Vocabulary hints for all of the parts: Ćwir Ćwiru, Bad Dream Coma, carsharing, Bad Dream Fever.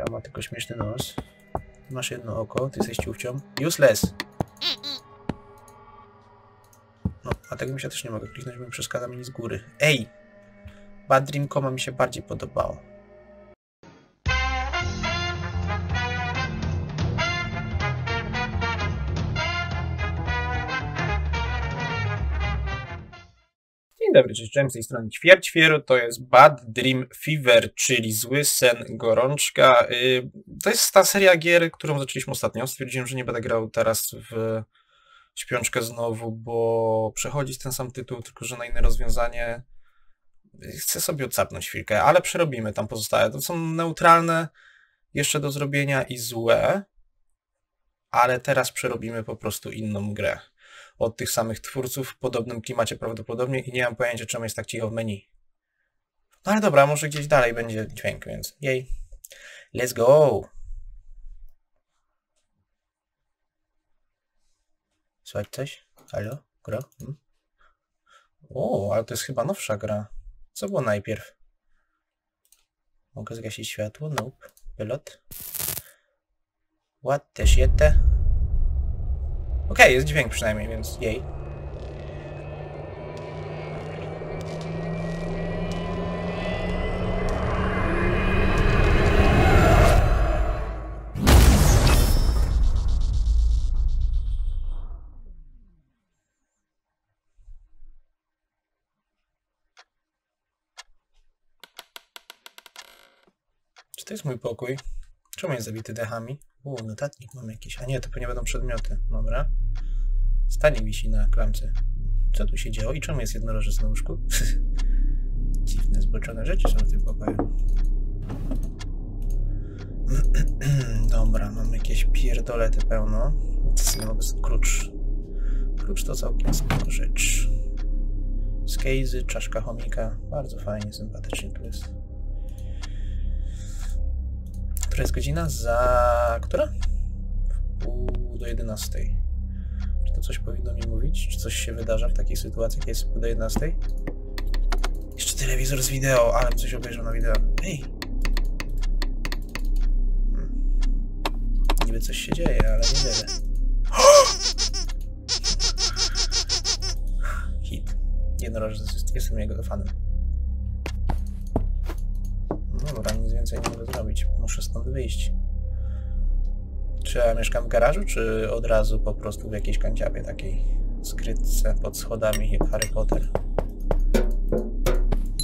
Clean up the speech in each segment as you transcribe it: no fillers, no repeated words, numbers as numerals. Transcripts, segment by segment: Dobra, ma tylko śmieszny nos. Masz jedno oko, ty jesteś ciuchcią. Useless! No, a tego mi się też nie mogę kliknąć, bo mi przeszkadza mi z góry. Ej! Bad Dream Coma mi się bardziej podobało. Dzień dobry, cześć, z tej strony Ćwir Ćwiru, to jest Bad Dream Fever, czyli zły sen, gorączka. To jest ta seria gier, którą zaczęliśmy ostatnio. Stwierdziłem, że nie będę grał teraz w śpiączkę znowu, bo przechodzi ten sam tytuł, tylko że na inne rozwiązanie. Chcę sobie odsapnąć chwilkę, ale przerobimy tam pozostałe. To są neutralne, jeszcze do zrobienia i złe, ale teraz przerobimy po prostu inną grę. Od tych samych twórców, w podobnym klimacie prawdopodobnie i nie mam pojęcia, czemu jest tak cicho w menu. No ale dobra, może gdzieś dalej będzie dźwięk, więc jej. Let's go! Słychać coś? Halo? Gra? O, ale to jest chyba nowsza gra. Co było najpierw? Mogę zgasić światło? Nope. Pilot. What the shit? Okej, jest dźwięk przynajmniej, więc jej. Czy to jest mój pokój? Czemu jest zabity dechami? Notatnik mam jakiś. A nie, to pewnie będą przedmioty. Dobra. Stanie wisi na klamce. Co tu się działo i czemu jest jednorożec na łóżku? Dziwne, zboczone rzeczy są w tym pokoju. Dobra, mam jakieś pierdolety pełno. Nic nie mogę. Klucz. Klucz to całkiem spoko rzecz. Skejzy, czaszka chomika. Bardzo fajnie, sympatycznie tu jest. Która jest godzina? Za... która? Pół do 11. Czy to coś powinno mi mówić? Czy coś się wydarza w takiej sytuacji, jak jest pół do 11? Jeszcze telewizor z wideo, ale coś obejrzał na wideo. Ej! Niby coś się dzieje, ale niewiele. Hit. Jednorożec, jestem jego fanem. Dobra, nic więcej nie mogę zrobić. Muszę stąd wyjść. Czy ja mieszkam w garażu, czy od razu po prostu w jakiejś kanciapie takiej skrytce pod schodami jak Harry Potter?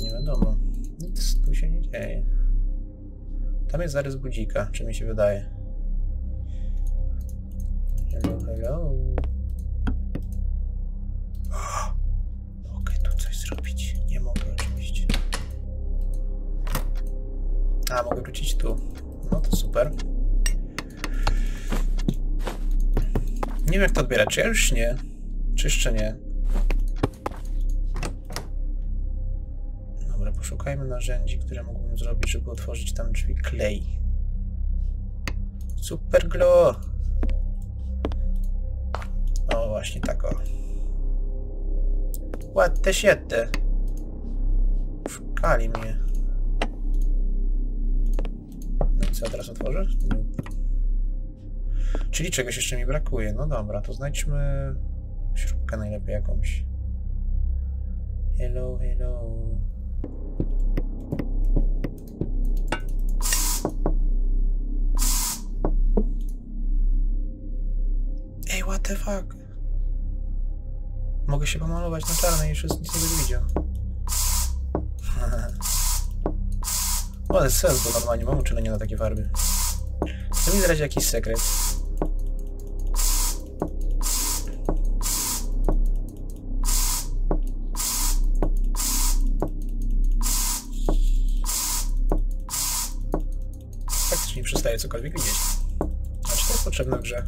Nie wiadomo. Nic tu się nie dzieje. Tam jest zarys budzika, czy mi się wydaje. Hello, hello. Mogę tu coś zrobić. Nie mogę oczywiście. A, mogę wrócić tu. No to super. Nie wiem jak to odbierać. Czy ja już nie? Czy jeszcze nie? Dobra, poszukajmy narzędzi, które mógłbym zrobić, żeby otworzyć tam drzwi. Klej. Super glow. O, właśnie tak o. What the shit? Szukali mnie. No i co, teraz otworzę? Czyli czegoś jeszcze mi brakuje. No dobra, to znajdźmy śrubkę najlepiej jakąś. Hello, hello. Ej, what the fuck? Mogę się pomalować na czarnej, już nic nie będę widział. O, ale sens, bo normalnie mam uczulenie na takie farby. Chcę mi zdradzić jakiś sekret. Faktycznie przestaje cokolwiek widzieć. A czy to jest potrzebne w grze?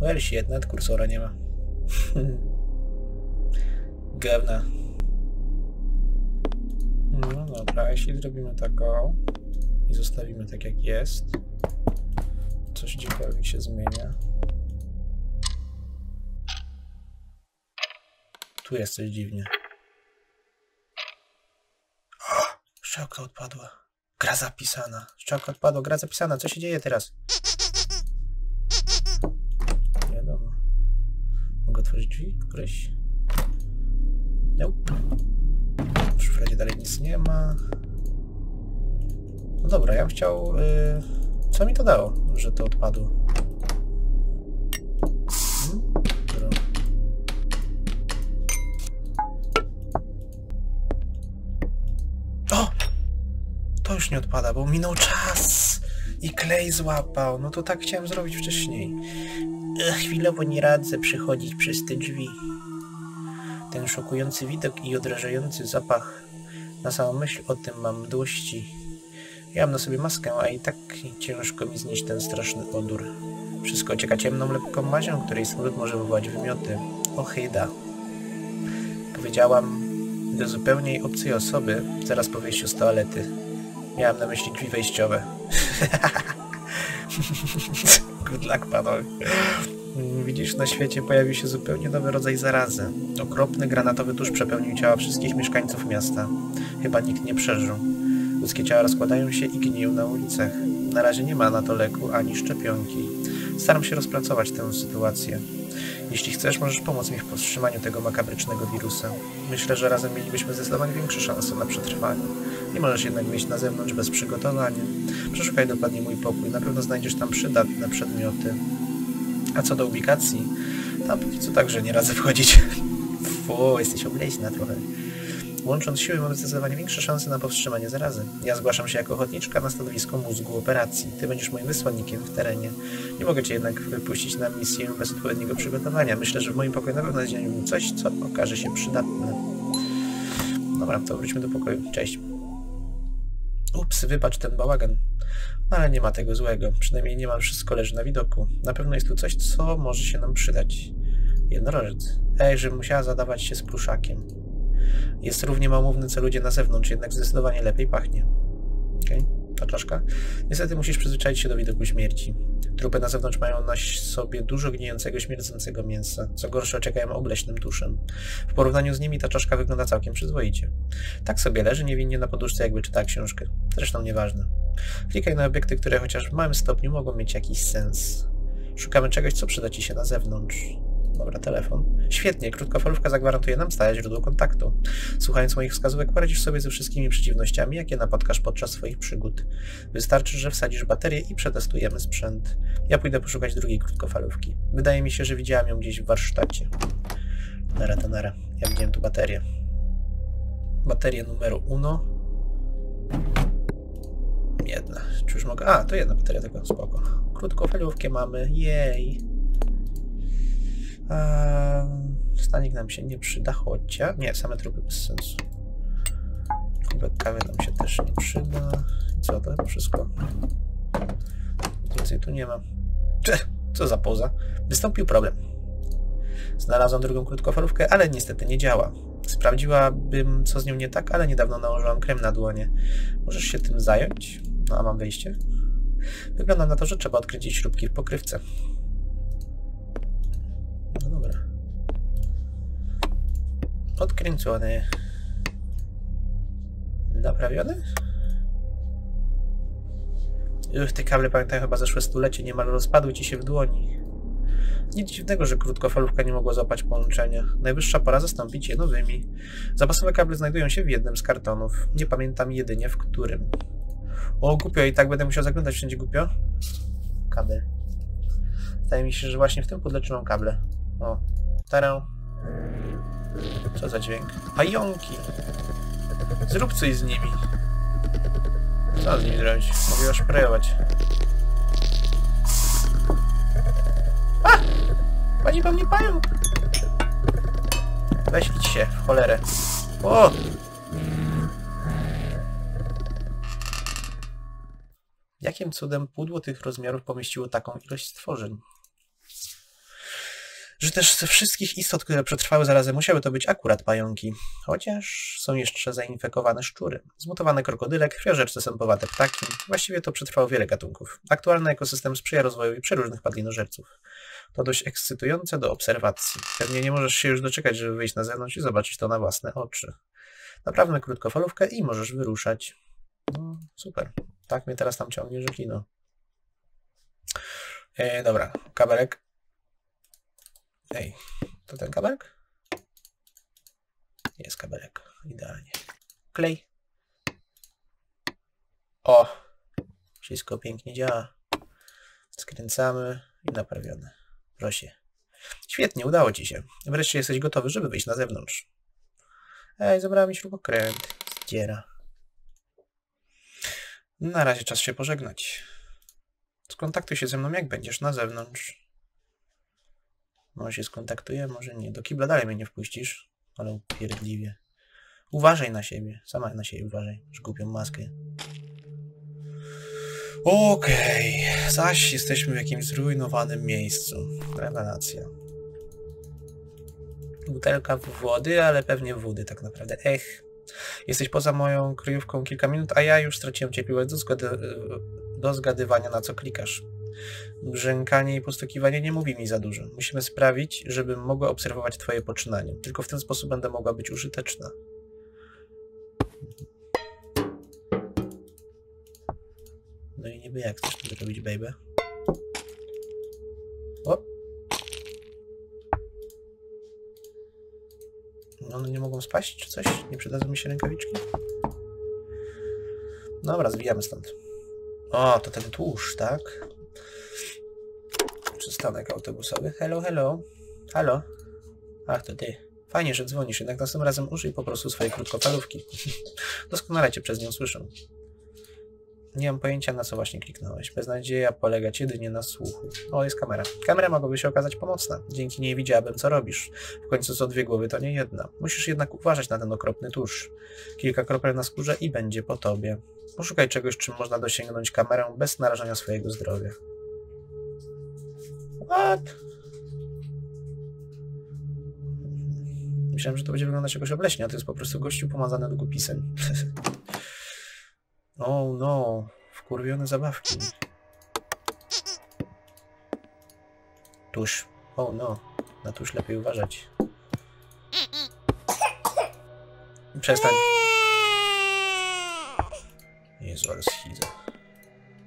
Well shit, nawet kursora nie ma. Gówna. No dobra, jeśli zrobimy taką i zostawimy tak jak jest, coś gdziekolwiek się zmienia. Tu jest coś dziwnie. Strzałka odpadła. Gra zapisana. Strzałka odpadła, gra zapisana. Co się dzieje teraz? Nie wiadomo. Mogę otworzyć drzwi? Gryź? Nope. W szufladzie dalej nic nie ma. No dobra, ja bym chciał... Co mi to dało, że to odpadło? O! To już nie odpada, bo minął czas i klej złapał. No to tak chciałem zrobić wcześniej. Chwilowo nie radzę przychodzić przez te drzwi. Ten szokujący widok i odrażający zapach. Na samą myśl o tym mam mdłości. Ja mam na sobie maskę, a i tak ciężko mi znieść ten straszny odór. Wszystko ocieka ciemną, lepką mazią, której smród może wywołać wymioty. Ohyda. Powiedziałam do zupełnie obcej osoby zaraz po wyjściu z toalety. Miałam na myśli drzwi wejściowe. Good luck, panowie. Widzisz, na świecie pojawił się zupełnie nowy rodzaj zarazy. Okropny granatowy tusz przepełnił ciała wszystkich mieszkańców miasta. Chyba nikt nie przeżył. Ludzkie ciała rozkładają się i gniją na ulicach. Na razie nie ma na to leku ani szczepionki. Staram się rozpracować tę sytuację. Jeśli chcesz, możesz pomóc mi w powstrzymaniu tego makabrycznego wirusa. Myślę, że razem mielibyśmy zdecydowanie większe szanse na przetrwanie. Nie możesz jednak wyjść na zewnątrz bez przygotowania. Przeszukaj dokładnie mój pokój. Na pewno znajdziesz tam przydatne przedmioty. A co do ubikacji, tam co także nie radzę wchodzić. Fu, jesteś obleśna trochę. Łącząc siły mamy zdecydowanie większe szanse na powstrzymanie zarazy. Ja zgłaszam się jako ochotniczka na stanowisko mózgu operacji. Ty będziesz moim wysłannikiem w terenie. Nie mogę cię jednak wypuścić na misję bez odpowiedniego przygotowania. Myślę, że w moim pokoju na pewno znajdziemy coś, co okaże się przydatne. Dobra, to wróćmy do pokoju. Cześć. Ups, wybacz ten bałagan. No ale nie ma tego złego. Przynajmniej niemal wszystko leży na widoku. Na pewno jest tu coś, co może się nam przydać. Jednorożec. Ej, żebym musiała zadawać się z pluszakiem. Jest równie małomówny co ludzie na zewnątrz, jednak zdecydowanie lepiej pachnie. Okej, ta czaszka. Niestety musisz przyzwyczaić się do widoku śmierci. Trupy na zewnątrz mają na sobie dużo gnijącego, śmierdzącego mięsa. Co gorsze, oczekają obleśnym tuszem. W porównaniu z nimi ta czaszka wygląda całkiem przyzwoicie. Tak sobie leży niewinnie na poduszce, jakby czytała książkę. Zresztą nieważne. Klikaj na obiekty, które chociaż w małym stopniu mogą mieć jakiś sens. Szukamy czegoś, co przyda ci się na zewnątrz. Dobra, telefon. Świetnie, krótkofalówka zagwarantuje nam stałe źródło kontaktu. Słuchając moich wskazówek, poradzisz sobie ze wszystkimi przeciwnościami, jakie napotkasz podczas swoich przygód. Wystarczy, że wsadzisz baterię i przetestujemy sprzęt. Ja pójdę poszukać drugiej krótkofalówki. Wydaje mi się, że widziałam ją gdzieś w warsztacie. Nara, ta nara. Ja widziałem tu baterię. Baterię numeru 1. Jedna. Czy już mogę... A, to jedna bateria, tylko spoko. Krótkofalówkę mamy. Jej. Stanik nam się nie przyda, chociaż... Nie, same trupy bez sensu. Kubek kawy nam się też nie przyda. I co to? Wszystko. Więcej tu nie ma. Co za poza? Wystąpił problem. Znalazłam drugą krótkofalówkę, ale niestety nie działa. Sprawdziłabym, co z nią nie tak, ale niedawno nałożyłam krem na dłonie. Możesz się tym zająć? No, a mam wyjście. Wygląda na to, że trzeba odkręcić śrubki w pokrywce. No dobra. Odkręcony. Naprawiony? Już te kable, pamiętam, chyba zeszłe stulecie niemal rozpadły ci się w dłoni. Nic dziwnego, że krótkofalówka nie mogła złapać połączenia. Najwyższa pora zastąpić je nowymi. Zapasowe kable znajdują się w jednym z kartonów. Nie pamiętam jedynie w którym. O, głupio, i tak będę musiał zaglądać wszędzie, głupio. Kabel. Wydaje mi się, że właśnie w tym pudle mam kable. O, tarę. Co za dźwięk? Pająki! Zrób coś z nimi. Co z nimi zrobić? Mogę już szprejować. A! Pani po mnie pająk! Weź idź się, w cholerę. O! Jakim cudem pudło tych rozmiarów pomieściło taką ilość stworzeń? Że też ze wszystkich istot, które przetrwały zarazem, musiały to być akurat pająki. Chociaż są jeszcze zainfekowane szczury, zmutowane krokodyle, krwiożerce, sępowate ptaki. Właściwie to przetrwało wiele gatunków. Aktualny ekosystem sprzyja rozwojowi przeróżnych padlinożerców. To dość ekscytujące do obserwacji. Pewnie nie możesz się już doczekać, żeby wyjść na zewnątrz i zobaczyć to na własne oczy. Naprawmy krótkofalówkę i możesz wyruszać. No, super. Tak mnie teraz tam ciągnie, że kino. Dobra, kabelek. Ej, to ten kabelek? Jest kabelek, idealnie. Klej. O, wszystko pięknie działa. Skręcamy i naprawione. Proszę. Świetnie, udało ci się. Wreszcie jesteś gotowy, żeby wyjść na zewnątrz. Ej, zabrała mi śrubokręt. Zdziera. Na razie czas się pożegnać. Skontaktuj się ze mną, jak będziesz na zewnątrz. Może się skontaktuję, może nie. Do kibla dalej mnie nie wpuścisz, ale upierdliwie. Uważaj na siebie. Sama na siebie uważaj. Już głupią maskę. Okej. Zaś jesteśmy w jakimś zrujnowanym miejscu. Rewelacja. Butelka wody, ale pewnie wody tak naprawdę. Ech. Jesteś poza moją kryjówką kilka minut, a ja już straciłem cierpliwość do zgadywania, na co klikasz. Brzękanie i postukiwanie nie mówi mi za dużo. Musimy sprawić, żebym mogła obserwować twoje poczynanie. Tylko w ten sposób będę mogła być użyteczna. No i niby jak chcesz to robić, baby? O! No one nie mogą spaść czy coś? Nie przydadzą mi się rękawiczki? Dobra, zwijamy stąd. O, to ten tłuszcz, tak? Przystanek autobusowy. Hello, hello. Halo. Ach, to ty. Fajnie, że dzwonisz, jednak następnym razem użyj po prostu swojej krótkofalówki. Doskonale cię przez nią słyszę. Nie mam pojęcia, na co właśnie kliknąłeś. Beznadzieja polega jedynie na słuchu. O, jest kamera. Kamera mogłaby się okazać pomocna. Dzięki niej widziałabym, co robisz. W końcu co dwie głowy to nie jedna. Musisz jednak uważać na ten okropny tusz. Kilka kropel na skórze i będzie po tobie. Poszukaj czegoś, czym można dosięgnąć kamerę bez narażania swojego zdrowia. What? Myślałem, że to będzie wyglądać jakoś obleśnie, a to jest po prostu gościu pomazany długopisem. O, oh no, wkurwione zabawki. Tuż. O, oh no, na tuż lepiej uważać. Przestań. Jezu, ale schiza.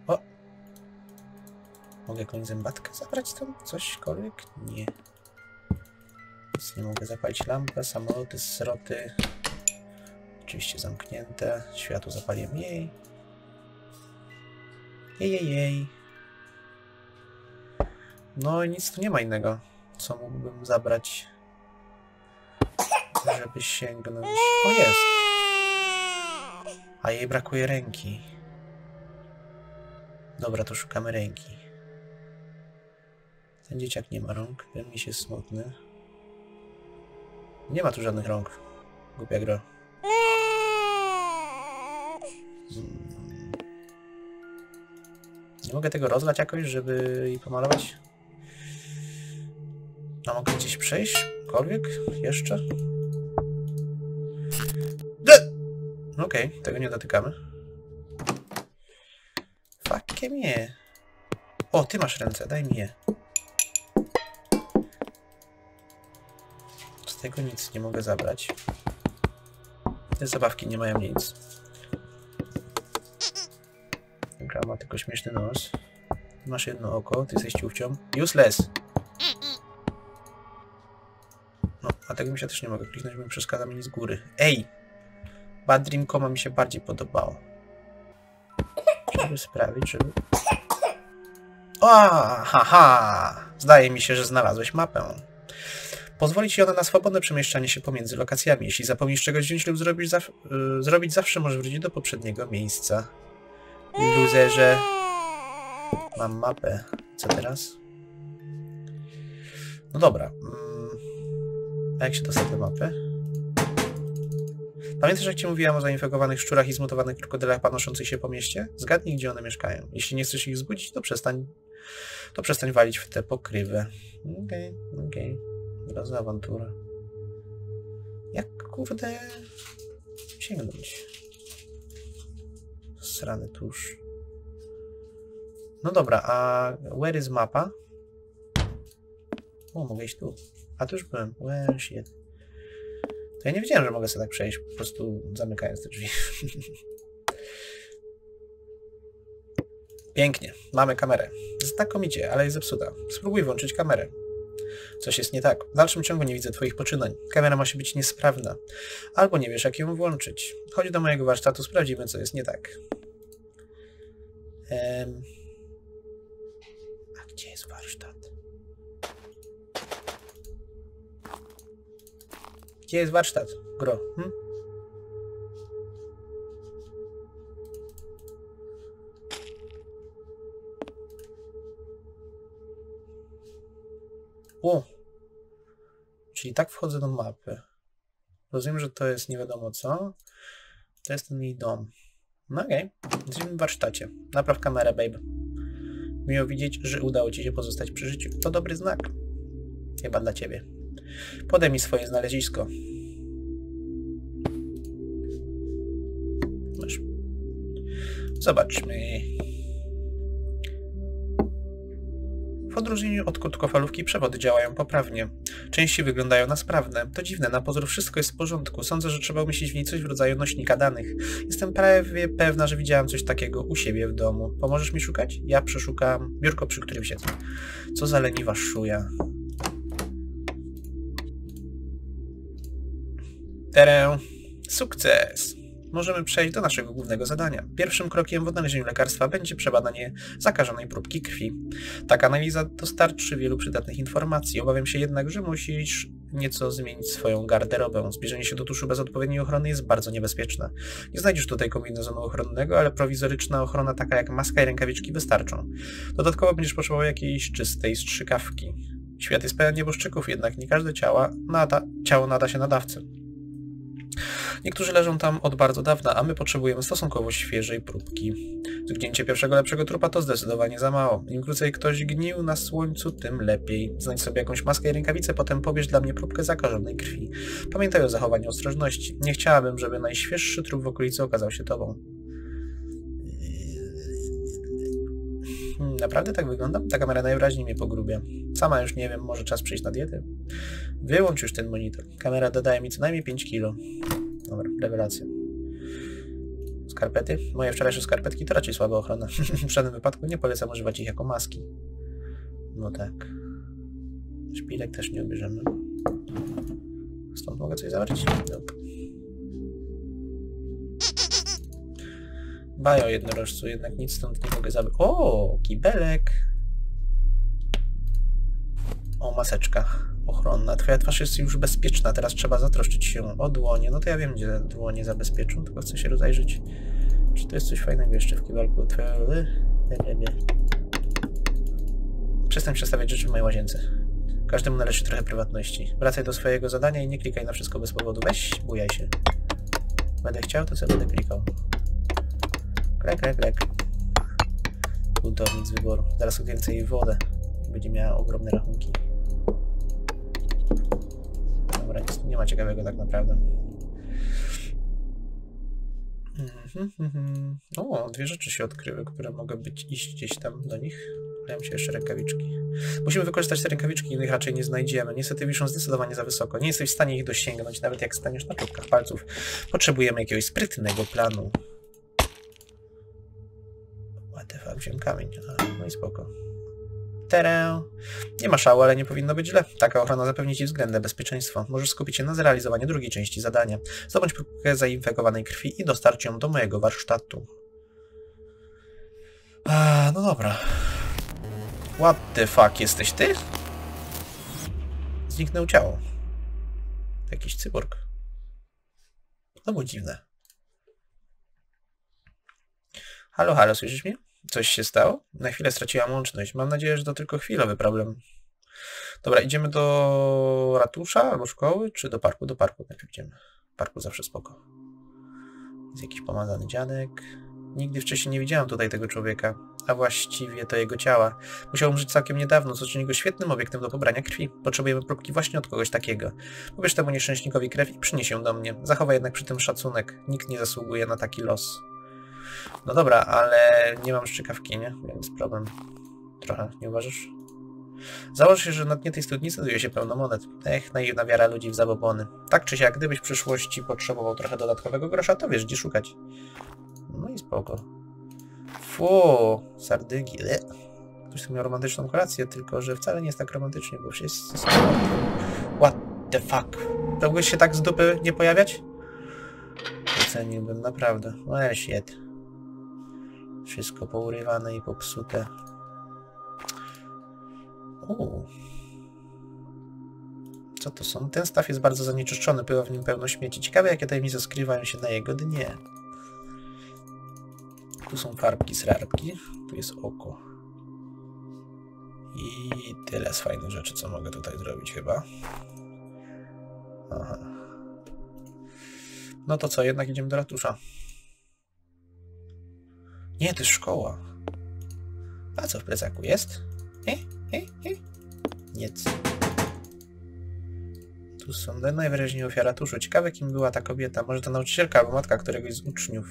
O! Mogę jakąś zębatkę zabrać tam? Cośkolwiek? Nie. Nic nie mogę zapalić. Lampę, samoloty, sroty. Oczywiście zamknięte. Światło zapaliłem jej. Jej. No i nic tu nie ma innego, co mógłbym zabrać, żeby sięgnąć. O, jest! A jej brakuje ręki. Dobra, to szukamy ręki. Ten dzieciak nie ma rąk. Ten mi się smutny. Nie ma tu żadnych rąk. Głupia gra. Nie mogę tego rozlać jakoś, żeby jej pomalować? A mogę gdzieś przejść? Kolwiek? Jeszcze? Okej, tego nie dotykamy. Fakie mnie. O, ty masz ręce, daj mi je. Z tego nic nie mogę zabrać. Te zabawki nie mają nic. Ma tylko śmieszny nos. Masz jedno oko, ty jesteś ciufcią. Useless! No, a tego mi się też nie mogę kliknąć, bo mi przeszkadza mi z góry. Ej! Bad Dream Coma mi się bardziej podobało. Żeby sprawić, żeby... O, haha! Zdaje mi się, że znalazłeś mapę. Pozwoli ci ona na swobodne przemieszczanie się pomiędzy lokacjami. Jeśli zapomnisz czegoś wziąć lub zrobić, zawsze możesz wrócić do poprzedniego miejsca. Luzerze. Mam mapę. Co teraz? No dobra. A jak się dostać do mapy? Pamiętasz, jak ci mówiłam o zainfekowanych szczurach i zmutowanych krokodylach panoszących się po mieście? Zgadnij, gdzie one mieszkają. Jeśli nie chcesz ich zbudzić, to przestań walić w tę pokrywę. Okej. Groza awantura. Jak kurde sięgnąć? Srany tuż. No dobra, a where is mapa? O, mogę iść tu. A tu już byłem. Where shit. To ja nie wiedziałem, że mogę sobie tak przejść, po prostu zamykając te drzwi. Pięknie, mamy kamerę. Znakomicie, ale jest zepsuta. Spróbuj włączyć kamerę. Coś jest nie tak. W dalszym ciągu nie widzę twoich poczynań. Kamera musi być niesprawna. Albo nie wiesz, jak ją włączyć. Chodź do mojego warsztatu, sprawdzimy, co jest nie tak. A gdzie jest warsztat? Gdzie jest warsztat? Gro. O! Czyli tak wchodzę do mapy. Rozumiem, że to jest nie wiadomo co. To jest ten jej dom. No okej. Jesteśmy w warsztacie. Napraw kamerę, babe. Miło widzieć, że udało ci się pozostać przy życiu. To dobry znak. Chyba dla ciebie. Podaj mi swoje znalezisko. Masz. Zobaczmy. W odróżnieniu od krótkofalówki przewody działają poprawnie. Części wyglądają na sprawne. To dziwne, na pozór wszystko jest w porządku. Sądzę, że trzeba umieścić w niej coś w rodzaju nośnika danych. Jestem prawie pewna, że widziałam coś takiego u siebie w domu. Pomożesz mi szukać? Ja przeszukam biurko, przy którym siedzę. Co za leniwa szuja. Terę. Sukces! Możemy przejść do naszego głównego zadania. Pierwszym krokiem w odnalezieniu lekarstwa będzie przebadanie zakażonej próbki krwi. Taka analiza dostarczy wielu przydatnych informacji. Obawiam się jednak, że musisz nieco zmienić swoją garderobę. Zbliżenie się do tuszu bez odpowiedniej ochrony jest bardzo niebezpieczne. Nie znajdziesz tutaj kombinezonu ochronnego, ale prowizoryczna ochrona taka jak maska i rękawiczki wystarczą. Dodatkowo będziesz potrzebował jakiejś czystej strzykawki. Świat jest pełen nieboszczyków, jednak nie każde ciało nada się nadawcy. Niektórzy leżą tam od bardzo dawna, a my potrzebujemy stosunkowo świeżej próbki. Zgnięcie pierwszego lepszego trupa to zdecydowanie za mało. Im krócej ktoś gnił na słońcu, tym lepiej. Znajdź sobie jakąś maskę i rękawice, potem pobierz dla mnie próbkę zakażonej krwi. Pamiętaj o zachowaniu ostrożności. Nie chciałabym, żeby najświeższy trup w okolicy okazał się tobą. Naprawdę tak wyglądam? Ta kamera najwyraźniej mnie pogrubia. Sama już nie wiem, może czas przyjść na dietę? Wyłącz już ten monitor. Kamera dodaje mi co najmniej 5 kg. Dobra, rewelacja. Skarpety? Moje wczorajsze skarpetki to raczej słaba ochrona. W żadnym wypadku nie polecam używać ich jako maski. No tak. Szpilek też nie ubierzemy. Stąd mogę coś zabrać? Dobra. Bajo jednorożcu, jednak nic stąd nie mogę zabrać. O, kibelek. O, maseczka ochronna. Twoja twarz jest już bezpieczna, teraz trzeba zatroszczyć się o dłonie. No to ja wiem, gdzie dłonie zabezpieczą, tylko chcę się rozejrzeć. Czy to jest coś fajnego jeszcze w kibelku? Przestań przestawiać rzeczy w mojej łazience. Każdemu należy trochę prywatności. Wracaj do swojego zadania i nie klikaj na wszystko bez powodu. Weź, bujaj się. Będę chciał, to sobie będę klikał. Klek, klek, klek. Buntownik z wyboru. Zaraz odkręcę jej wodę. Będzie miała ogromne rachunki. Dobra, nic nie ma ciekawego tak naprawdę. O, dwie rzeczy się odkryły, które mogą być iść gdzieś tam do nich. Dają się jeszcze rękawiczki. Musimy wykorzystać te rękawiczki, innych raczej nie znajdziemy. Niestety wiszą zdecydowanie za wysoko. Nie jesteś w stanie ich dosięgnąć, nawet jak staniesz na czubkach palców. Potrzebujemy jakiegoś sprytnego planu. ATF, wziąłem kamień. No i spoko. Terę. Nie ma szału, ale nie powinno być źle. Taka ochrona zapewni ci względne bezpieczeństwo. Możesz skupić się na zrealizowaniu drugiej części zadania. Zdobądź próbkę zainfekowanej krwi i dostarcz ją do mojego warsztatu. No dobra. What the fuck, jesteś ty? Zniknęło ciało. Jakiś cyborg. To było dziwne. Halo, halo, słyszysz mnie? Coś się stało? Na chwilę straciłam łączność. Mam nadzieję, że to tylko chwilowy problem. Dobra, idziemy do ratusza albo szkoły, czy do parku? Do parku najpierw idziemy. W parku zawsze spoko. Jest jakiś pomazany dziadek. Nigdy wcześniej nie widziałam tutaj tego człowieka, a właściwie to jego ciała. Musiał umrzeć całkiem niedawno, co czyni go świetnym obiektem do pobrania krwi. Potrzebujemy próbki właśnie od kogoś takiego. Pobierz temu nieszczęśnikowi krew i przynieś ją do mnie. Zachowaj jednak przy tym szacunek. Nikt nie zasługuje na taki los. No dobra, ale nie mam szczykawki, nie? Więc problem. Trochę, nie uważasz? Założ się, że na dnie tej studni znajduje się pełno monet. Ech, naiwna wiara ludzi w zabobony. Tak czy siak, gdybyś w przyszłości potrzebował trochę dodatkowego grosza, to wiesz, gdzie szukać. No i spoko. Fu, sardynki. Ktoś miał romantyczną kolację, tylko że wcale nie jest tak romantycznie, bo już jest... What the fuck? To mógłbyś się tak z dupy nie pojawiać? Oceniłbym naprawdę. No shit. Wszystko pourywane i popsute. Co to są? Ten staw jest bardzo zanieczyszczony, była w nim pełno śmieci. Ciekawe, jakie tajemnice skrywają się na jego dnie. Tu są farbki z rarki. Tu jest oko. I tyle z fajnych rzeczy, co mogę tutaj zrobić chyba. Aha. No to co, jednak idziemy do ratusza. Nie, to jest szkoła. A co w plecaku jest? Nic. Tu są najwyraźniej ofiara tuszu. Ciekawe, kim była ta kobieta. Może to nauczycielka albo matka któregoś z uczniów.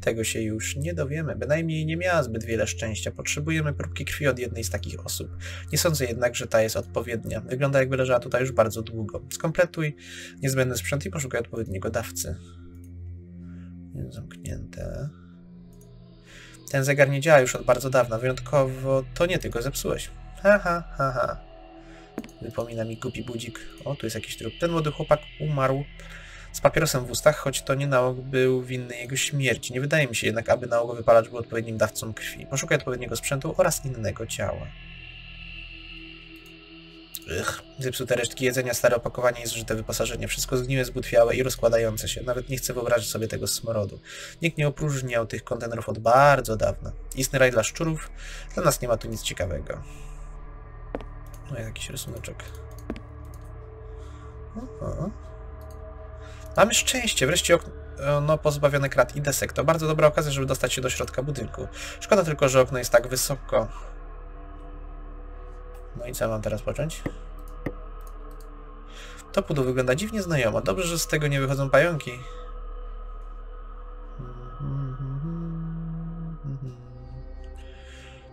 Tego się już nie dowiemy. Bynajmniej nie miała zbyt wiele szczęścia. Potrzebujemy próbki krwi od jednej z takich osób. Nie sądzę jednak, że ta jest odpowiednia. Wygląda, jakby leżała tutaj już bardzo długo. Skompletuj niezbędny sprzęt i poszukaj odpowiedniego dawcy. Zamknięte. Ten zegar nie działa już od bardzo dawna. Wyjątkowo to nie ty go zepsułeś. Wypomina mi głupi budzik. O, tu jest jakiś trup. Ten młody chłopak umarł z papierosem w ustach, choć to nie nałóg był winny jego śmierci. Nie wydaje mi się jednak, aby nałogowypalacz był odpowiednim dawcą krwi. Poszukaj odpowiedniego sprzętu oraz innego ciała. Zepsute resztki jedzenia, stare opakowanie i zużyte wyposażenie. Wszystko zgniłe, zbutwiałe i rozkładające się. Nawet nie chcę wyobrazić sobie tego smrodu. Nikt nie opróżniał tych kontenerów od bardzo dawna. Istny raj dla szczurów. Dla nas nie ma tu nic ciekawego. No jakiś rysuneczek. Mamy szczęście, wreszcie okno pozbawione krat i desek. To bardzo dobra okazja, żeby dostać się do środka budynku. Szkoda tylko, że okno jest tak wysoko. No i co mam teraz począć? To pudło wygląda dziwnie znajomo. Dobrze, że z tego nie wychodzą pająki.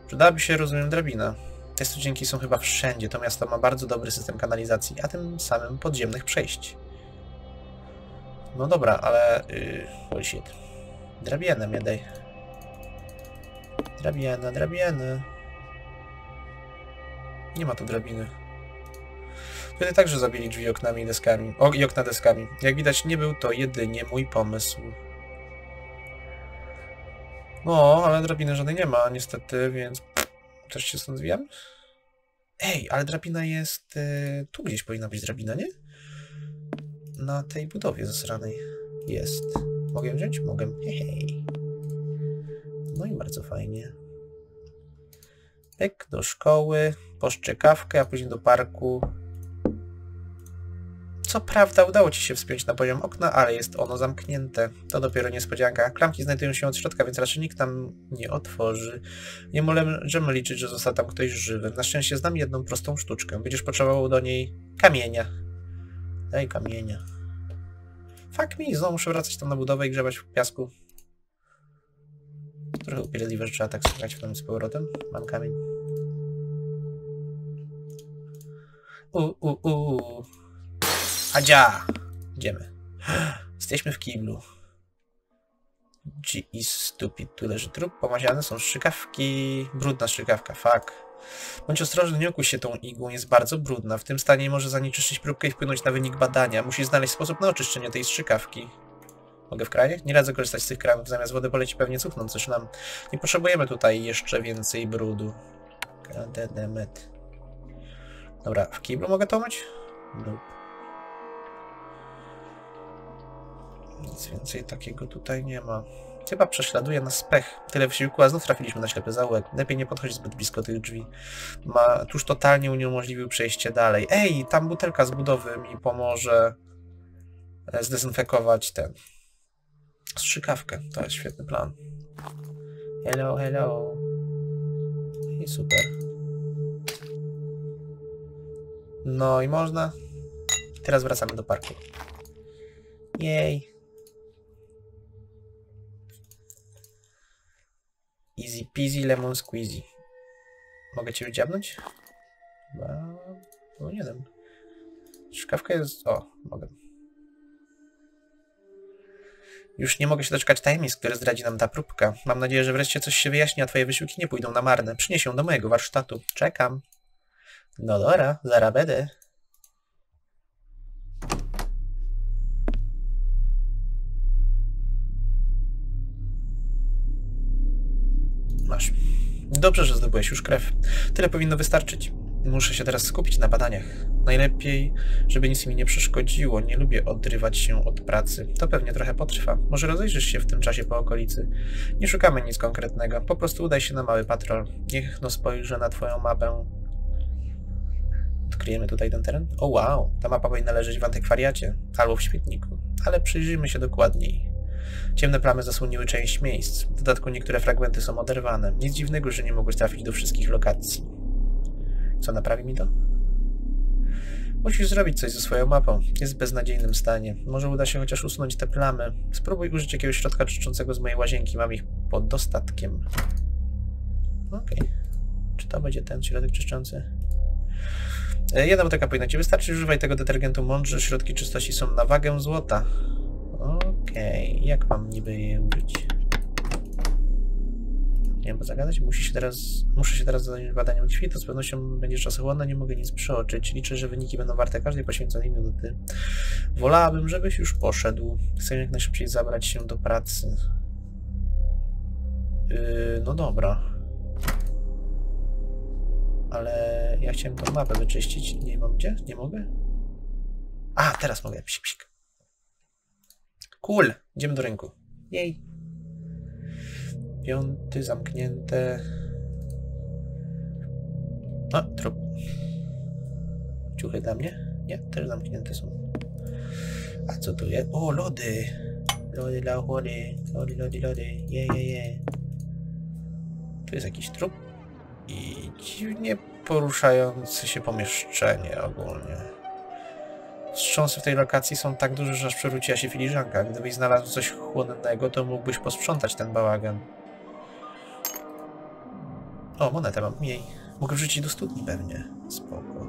Przydałaby się, rozumiem, drabina. Te studzienki są chyba wszędzie. To miasto ma bardzo dobry system kanalizacji, a tym samym podziemnych przejść. No dobra, ale... holy shit. Drabienę mnie daj. Drabienę. Nie ma tu drabiny. Wtedy także zabili drzwi oknami i deskami. I okna deskami. Jak widać, nie był to jedynie mój pomysł. No, ale drabiny żadnej nie ma, niestety, więc... Też się stąd zwijam? Ej, ale drabina jest... tu gdzieś powinna być drabina, nie? Na tej budowie zasranej jest. Mogę wziąć? Mogę. Hej. No i bardzo fajnie. Pyk, do szkoły, po szczekawkę, a później do parku. Co prawda udało ci się wspiąć na poziom okna, ale jest ono zamknięte. To dopiero niespodzianka. Klamki znajdują się od środka, więc raczej nikt nam nie otworzy. Nie możemy liczyć, że został tam ktoś żywy. Na szczęście znam jedną prostą sztuczkę. Będziesz potrzebował do niej kamienia. Daj kamienia. Fuck me, znowu muszę wracać tam na budowę i grzebać w piasku. Trochę upierdliwe, że trzeba tak słuchać w tym z powrotem. Mam kamień. Adzia! Idziemy. Jesteśmy w kiblu. G is stupid. Tu leży trup. Pomaziane są strzykawki. Brudna strzykawka. Fuck. Bądź ostrożny, nie okuś się tą igłą. Jest bardzo brudna. W tym stanie może zanieczyszczyć próbkę i wpłynąć na wynik badania. Musisz znaleźć sposób na oczyszczenie tej strzykawki. Mogę w kranie? Nie radzę korzystać z tych kranów. Zamiast wody poleci pewnie cuchną coś nam. Nie potrzebujemy tutaj jeszcze więcej brudu. Kademet. Dobra. W kiblu mogę to myć? Lub... Nic więcej takiego tutaj nie ma. Chyba prześladuje nas pech. Tyle wysiłku, a znów trafiliśmy na ślepy zaułek. Lepiej nie podchodzić zbyt blisko tych drzwi. Tuż totalnie uniemożliwił przejście dalej. Ej, tam butelka z budowy mi pomoże zdezynfekować tę strzykawkę. To jest świetny plan. Hello, hello. I super. No i można. Teraz wracamy do parku. Jej. Easy peasy, lemon squeezy. Mogę cię wydziabnąć? Chyba... No nie wiem. Szkawka jest... O, mogę. Już nie mogę się doczekać tajemnic, które zdradzi nam ta próbka. Mam nadzieję, że wreszcie coś się wyjaśni, a twoje wysiłki nie pójdą na marne. Przynieś ją do mojego warsztatu. Czekam. No dobra, zaraz będę. Masz. Dobrze, że zdobyłeś już krew. Tyle powinno wystarczyć. Muszę się teraz skupić na badaniach. Najlepiej, żeby nic mi nie przeszkodziło. Nie lubię odrywać się od pracy. To pewnie trochę potrwa. Może rozejrzysz się w tym czasie po okolicy. Nie szukamy nic konkretnego. Po prostu udaj się na mały patrol. Niech no spojrzę na twoją mapę. Odkryjemy tutaj ten teren? O wow, ta mapa powinna leżeć w antykwariacie. Albo w śmietniku. Ale przyjrzyjmy się dokładniej. Ciemne plamy zasłoniły część miejsc. W dodatku niektóre fragmenty są oderwane. Nic dziwnego, że nie mogłeś trafić do wszystkich lokacji. Co naprawi mi to? Musisz zrobić coś ze swoją mapą. Jest w beznadziejnym stanie. Może uda się chociaż usunąć te plamy. Spróbuj użyć jakiegoś środka czyszczącego z mojej łazienki. Mam ich pod dostatkiem. Okej. Czy to będzie ten środek czyszczący? Jedna butelka powinna ci wystarczyć. Używaj tego detergentu mądrze. Środki czystości są na wagę złota. Okej. Jak mam niby je użyć? Nie wiem, zagadać. Muszę się teraz zająć badaniem krwi, to z pewnością będzie czasochłonna, nie mogę nic przeoczyć. Liczę, że wyniki będą warte każdej poświęconej minuty. Wolałabym, żebyś już poszedł. Chcę jak najszybciej zabrać się do pracy. No dobra. Ale ja chciałem tą mapę wyczyścić. Nie mam gdzie? Nie mogę? A, teraz mogę. Psik, psik. Cool. Idziemy do rynku. Jej. Piąty, zamknięte. O, trup. Ciuchy dla mnie? Nie, też zamknięte są. A co tu jest? O, lody! Lody dla chłody. Lody, lody, lody. Je, je, je. Tu jest jakiś trup. I dziwnie poruszające się pomieszczenie ogólnie. Wstrząsy w tej lokacji są tak duże, że aż przewróciła się filiżanka. Gdybyś znalazł coś chłodnego, to mógłbyś posprzątać ten bałagan. O, monetę mam. Jej. Mogę wrzucić do studni pewnie. Spoko.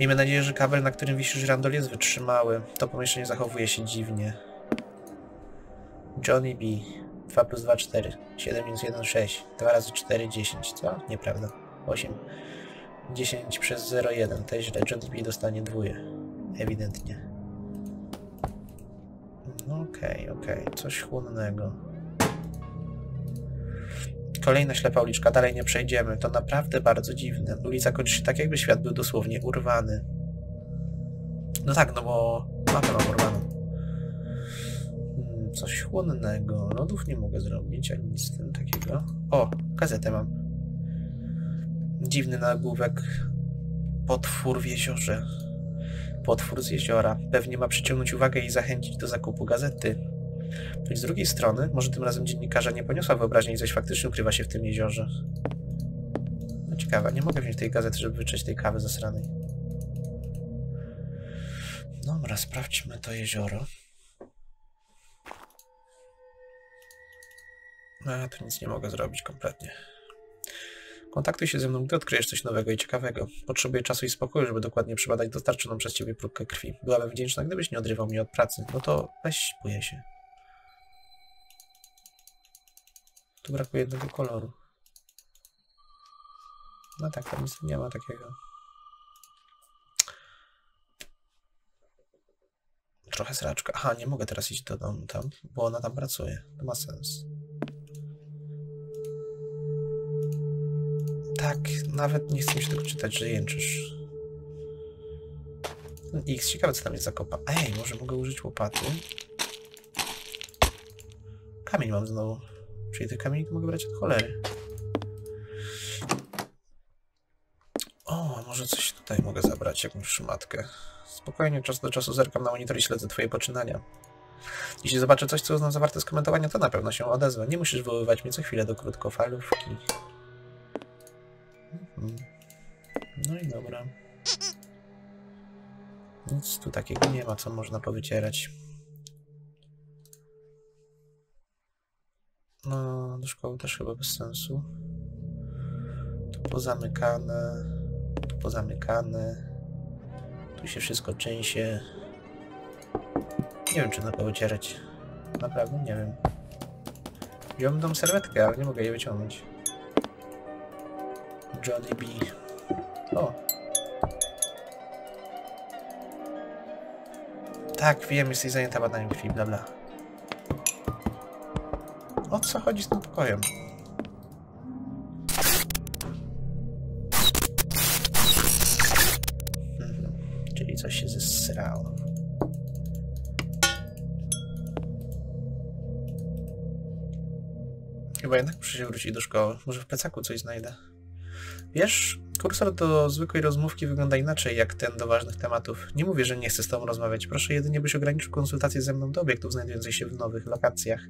Miejmy nadzieję, że kabel, na którym wisi żyrandol, jest wytrzymały. To pomieszczenie zachowuje się dziwnie. Johnny B. 2 plus 2, 4. 7 minus 1, 6. 2 razy 4, 10. Co? Nieprawda. 8. 10 przez 0, 1. To jest źle. Johnny B dostanie dwóje. Ewidentnie. Okej, okej. Coś chłodnego. Kolejna ślepa uliczka, dalej nie przejdziemy. To naprawdę bardzo dziwne. Ulica kończy się tak, jakby świat był dosłownie urwany. No tak, no bo mapę mam urwaną. Coś chłonnego. Lodów nie mogę zrobić, ani nic z tym takiego. O, gazetę mam. Dziwny nagłówek. Potwór w jeziorze. Potwór z jeziora. Pewnie ma przyciągnąć uwagę i zachęcić do zakupu gazety. I z drugiej strony, może tym razem dziennikarza nie poniosła wyobraźni i coś faktycznie ukrywa się w tym jeziorze. No ciekawe, nie mogę wziąć tej gazety, żeby wyczyć tej kawy zasranej. Dobra, sprawdźmy to jezioro. A, tu nic nie mogę zrobić kompletnie. Kontaktuj się ze mną, gdy odkryjesz coś nowego i ciekawego. Potrzebuję czasu i spokoju, żeby dokładnie przebadać dostarczoną przez ciebie próbkę krwi. Byłabym wdzięczna, gdybyś nie odrywał mnie od pracy. No to weź, buję się. Tu brakuje jednego koloru. No tak, tam nic nie ma takiego. Trochę sraczka. Aha, nie mogę teraz iść do domu tam, bo ona tam pracuje. To ma sens. Tak, nawet nie chcę mi się tego czytać, że jęczysz. X, ciekawe co tam jest za kopa. Ej, może mogę użyć łopaty? Kamień mam znowu. Czyli tych kamieni mogę brać od cholery. O, może coś tutaj mogę zabrać, jakąś szmatkę. Spokojnie, czas do czasu zerkam na monitor i śledzę twoje poczynania. Jeśli zobaczę coś, co uznam zawarte z komentowania, to na pewno się odezwę. Nie musisz wywoływać mnie co chwilę do krótkofalówki. No i dobra. Nic tu takiego nie ma, co można powycierać. No, do szkoły też chyba bez sensu. Tu pozamykane. Tu pozamykane. Tu się wszystko częsie. Nie wiem, czy na to wycierać. Naprawdę nie wiem. Wziąłem tą serwetkę, ale nie mogę jej wyciągnąć. Johnny B. O! Tak, wiem, jesteś zajęta badaniem krwi, bla bla. O co chodzi z tym pokojem? Czyli coś się zesrało. Chyba jednak muszę się wrócić do szkoły. Może w plecaku coś znajdę. Wiesz, kursor do zwykłej rozmówki wygląda inaczej jak ten do ważnych tematów. Nie mówię, że nie chcę z tobą rozmawiać. Proszę jedynie, byś ograniczył konsultację ze mną do obiektów znajdujących się w nowych lokacjach.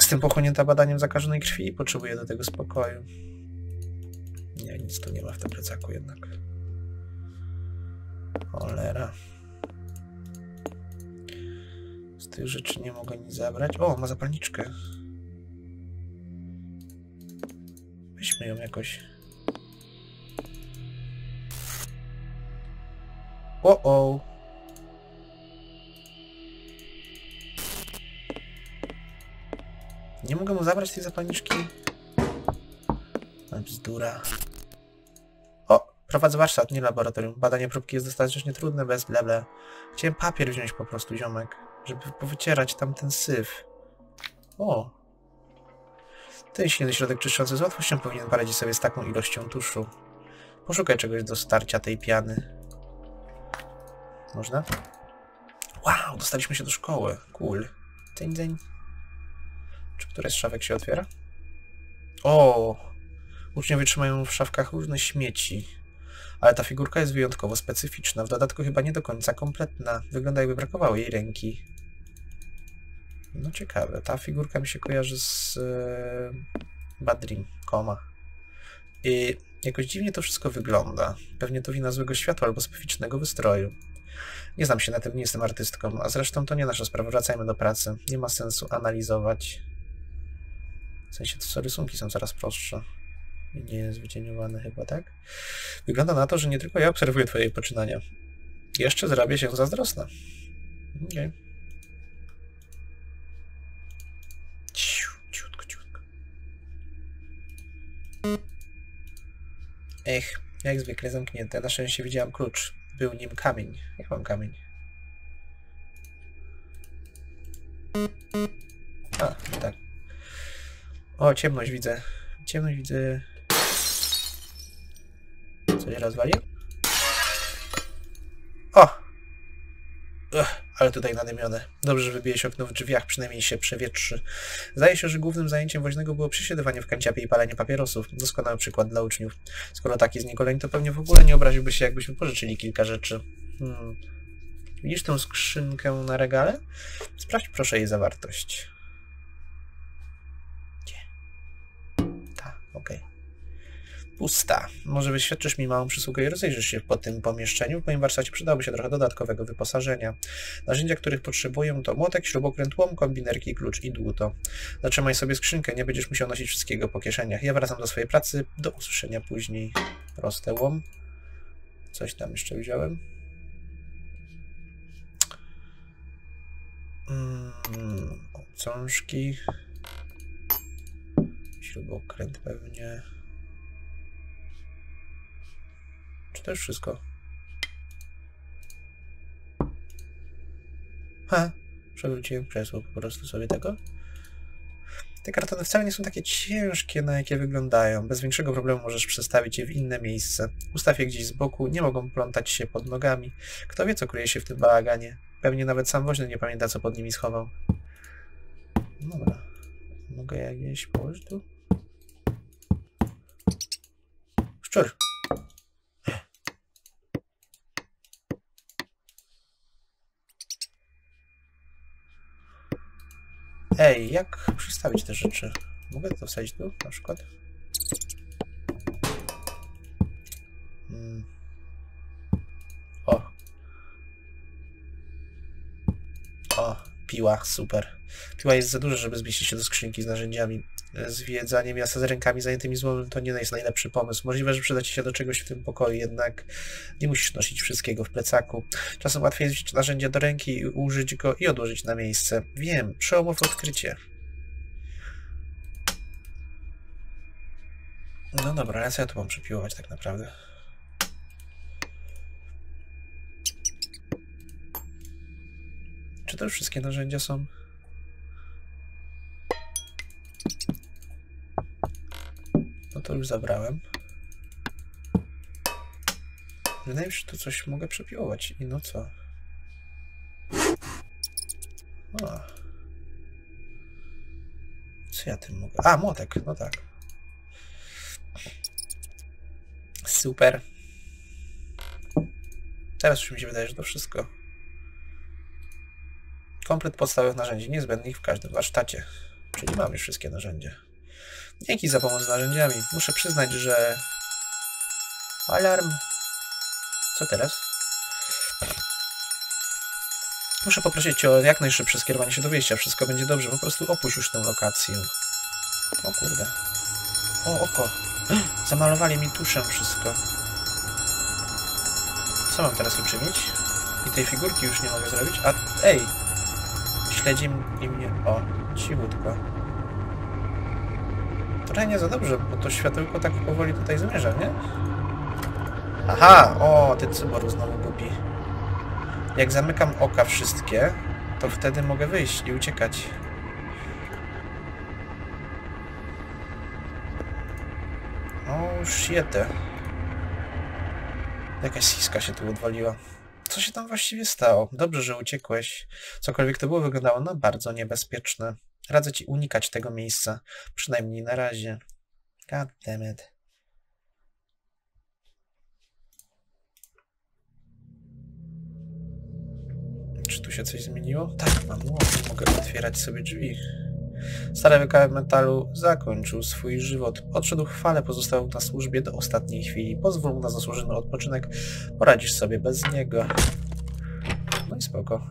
Jestem pochłonięta badaniem zakażonej krwi i potrzebuję do tego spokoju. Nie, nic tu nie ma w tym plecaku jednak. Cholera. Z tych rzeczy nie mogę nic zabrać. O, ma zapalniczkę. Weźmy ją jakoś. O-o! Nie mogę mu zabrać tej zapalniczki. No bzdura. O! Prowadzę warsztat, nie laboratorium. Badanie próbki jest dostatecznie trudne, bez bla bla. Chciałem papier wziąć po prostu, ziomek. Żeby powycierać tamten syf. O! Ten silny środek czyszczący z łatwością powinien poradzić sobie z taką ilością tuszu. Poszukaj czegoś do starcia tej piany. Można? Wow, dostaliśmy się do szkoły. Cool. Dzień, dzień. Czy któreś z szafek się otwiera? O! Uczniowie trzymają w szafkach różne śmieci. Ale ta figurka jest wyjątkowo specyficzna. W dodatku chyba nie do końca kompletna. Wygląda, jakby brakowało jej ręki. No ciekawe. Ta figurka mi się kojarzy z... Bad Dream Coma. I jakoś dziwnie to wszystko wygląda. Pewnie to wina złego światła albo specyficznego wystroju. Nie znam się na tym, nie jestem artystką, a zresztą to nie nasza sprawa, wracajmy do pracy. Nie ma sensu analizować. W sensie to rysunki są coraz prostsze. Nie jest wycieniowane chyba, tak? Wygląda na to, że nie tylko ja obserwuję twoje poczynania. Jeszcze zrobię się zazdrosna. Okej. Ciutko, ciutko. Ech, jak zwykle zamknięte. Na szczęście widziałam klucz. Był nim kamień. Jak mam kamień? A, tak. O, ciemność widzę. Ciemność widzę. Coś rozwalił? O! Ech, ale tutaj nadmione. Dobrze, że wybiłeś okno w drzwiach, przynajmniej się przewietrzy. Zdaje się, że głównym zajęciem woźnego było przesiadywanie w kanciapie i palenie papierosów. Doskonały przykład dla uczniów. Skoro taki znikoleń, to pewnie w ogóle nie obraziłby się, jakbyśmy pożyczyli kilka rzeczy. Widzisz tę skrzynkę na regale? Sprawdź proszę jej zawartość. Gdzie? Ta, okej. Pusta. Może wyświadczysz mi małą przysługę i rozejrzysz się po tym pomieszczeniu. W moim warsztacie przydałoby się trochę dodatkowego wyposażenia. Narzędzia, których potrzebuję, to młotek, śrubokręt, łom, kombinerki, klucz i dłuto. Zatrzymaj sobie skrzynkę, nie będziesz musiał nosić wszystkiego po kieszeniach. Ja wracam do swojej pracy, do usłyszenia później. Proste łom. Coś tam jeszcze wziąłem. Obcążki. Śrubokręt pewnie. Czy to już wszystko? Ha! Przewróciłem krzesło po prostu sobie tego. Te kartony wcale nie są takie ciężkie, na jakie wyglądają. Bez większego problemu możesz przestawić je w inne miejsce. Ustaw je gdzieś z boku, nie mogą plątać się pod nogami. Kto wie, co kryje się w tym bałaganie. Pewnie nawet sam woźny nie pamięta, co pod nimi schował. Dobra. Mogę je gdzieś położyć tu? Szczur! Ej, jak przystawić te rzeczy? Mogę to wsadzić tu, na przykład? O! O! piła, super. Piła jest za duża, żeby zmieścić się do skrzynki z narzędziami. Zwiedzanie miasta z rękami zajętymi złomem to nie jest najlepszy pomysł. Możliwe, że przyda ci się do czegoś w tym pokoju, jednak nie musisz nosić wszystkiego w plecaku. Czasem łatwiej wziąć narzędzie do ręki, użyć go i odłożyć na miejsce. Wiem, przełomowe odkrycie. No dobra, ale co ja tu mam przepiłować tak naprawdę? Czy to już wszystkie narzędzia są? No to już zabrałem. Wydaje mi się, że tu coś mogę przepiłować. I no co? O. Co ja tym mogę? A, młotek, no tak. Super. Teraz już mi się wydaje, że to wszystko. Komplet podstawowych narzędzi niezbędnych w każdym warsztacie. Czyli mam już wszystkie narzędzia. Dzięki za pomoc z narzędziami. Muszę przyznać, że... Alarm. Co teraz? Muszę poprosić cię o jak najszybsze skierowanie się do wyjścia. Wszystko będzie dobrze. Po prostu opuść już tę lokację. O kurde. O, oko. Zamalowali mi tuszem wszystko. Co mam teraz uczynić? I tej figurki już nie mogę zrobić. A, ej! Śledzi i mnie... O, cichutko. Trochę nie za dobrze, bo to światełko tak powoli tutaj zmierza, nie? Aha! O, ty cyboru znowu gubi. Jak zamykam oka wszystkie, to wtedy mogę wyjść i uciekać. O, shitę. Jakaś siska się tu odwaliła. Co się tam właściwie stało? Dobrze, że uciekłeś. Cokolwiek to było, wyglądało na bardzo niebezpieczne. Radzę ci unikać tego miejsca. Przynajmniej na razie. God damn it. Czy tu się coś zmieniło? Tak, mam łopatę. Mogę otwierać sobie drzwi. Stary wykałek metalu zakończył swój żywot. Odszedł chwale, pozostał na służbie do ostatniej chwili. Pozwól mu na zasłużony odpoczynek. Poradzisz sobie bez niego. No i spoko.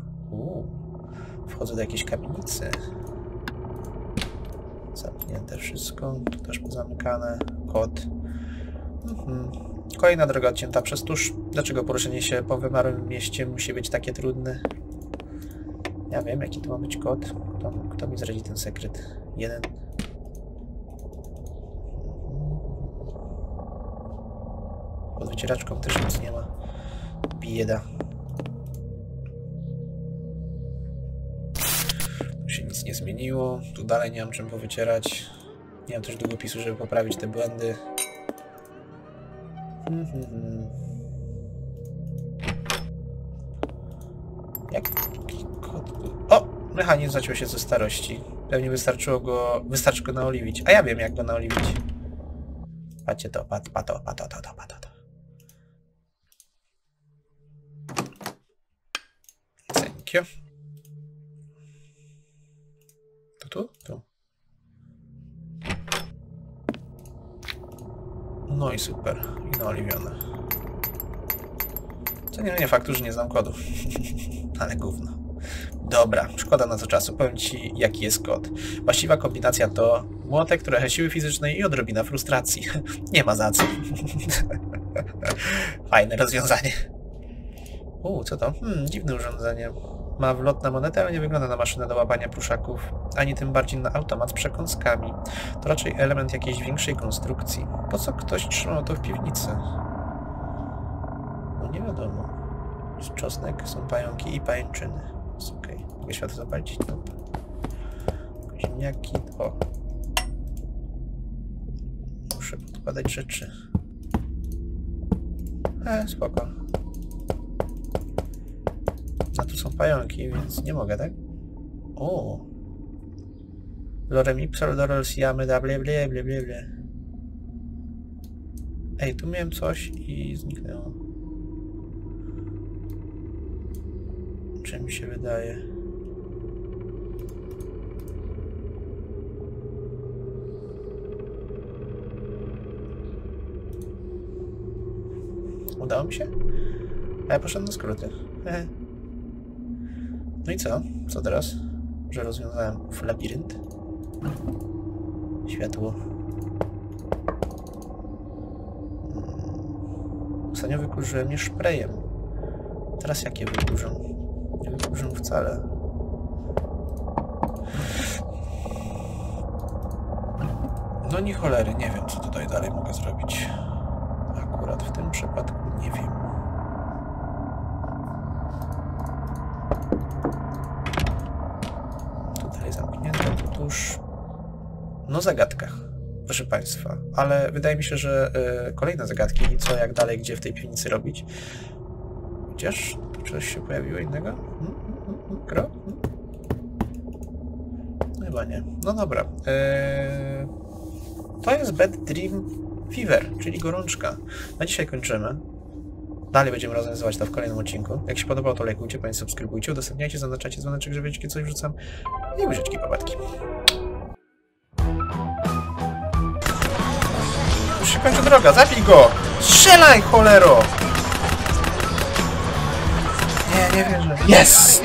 Wchodzę do jakiejś kamienicy. Zamknięte wszystko. Tu też pozamykane. Kot. Kolejna droga odcięta przez tusz. Dlaczego poruszenie się po wymarłym mieście musi być takie trudne? Ja wiem, jaki to ma być kod. Kto mi zdradzi ten sekret? 1. Pod wycieraczką też nic nie ma. Bieda. Tu się nic nie zmieniło. Tu dalej nie mam czym powycierać. Nie mam też długopisu, żeby poprawić te błędy. Jaki kod? O! Mechanizm zaciął się ze starości. Pewnie wystarczy go naoliwić. A ja wiem, jak go naoliwić. Patrzcie to, pato. Thank you. To tu? Tu. No i super. I naoliwione. Co nie zmienia faktu, że nie znam kodów. Ale gówno. Dobra, szkoda na to czasu. Powiem ci, jaki jest kod. Właściwa kombinacja to młotek, trochę siły fizycznej i odrobina frustracji. Nie ma za co. Fajne rozwiązanie. Co to? Dziwne urządzenie. Ma wlot na monetę, ale nie wygląda na maszynę do łapania pruszaków, ani tym bardziej na automat z przekąskami. To raczej element jakiejś większej konstrukcji. Po co ktoś trzymał to w piwnicy? No nie wiadomo. Jest czosnek, są pająki i pajęczyny. Ok, mogę światło zapalić. Ziemniaki. O. Muszę podkładać rzeczy. Spoko. A tu są pająki, więc nie mogę, tak? O. Lorem ipsal dolors jamy da ble. Ej, tu miałem coś i zniknęło. Czy mi się wydaje? Udało mi się? A ja poszedłem na skróty. No i co? Co teraz? że rozwiązałem ów labirynt. Światło. Ostatnio wykurzyłem je szprejem. Teraz jak je wykurzę? Nie wykurzę wcale. No nie cholery, nie wiem co tutaj dalej mogę zrobić. Akurat w tym przypadku nie wiem. Tutaj zamknięte, tu już... No zagadkach, proszę Państwa. Ale wydaje mi się, że kolejne zagadki, co, jak dalej, gdzie w tej piwnicy robić. Chociaż tu coś się pojawiło innego? Krok? Chyba nie. No dobra. To jest Bad Dream Fever, czyli gorączka. Na dzisiaj kończymy. Dalej będziemy rozwiązywać to w kolejnym odcinku. Jak się podobało, to lajkujcie, Państwo subskrybujcie, udostępniajcie, zaznaczacie dzwoneczek, że wiecie, coś wrzucam. I łyżeczki, babadki. Już się kończy droga, zabij go! Strzelaj, cholero! Nie, nie wierzę. Yes!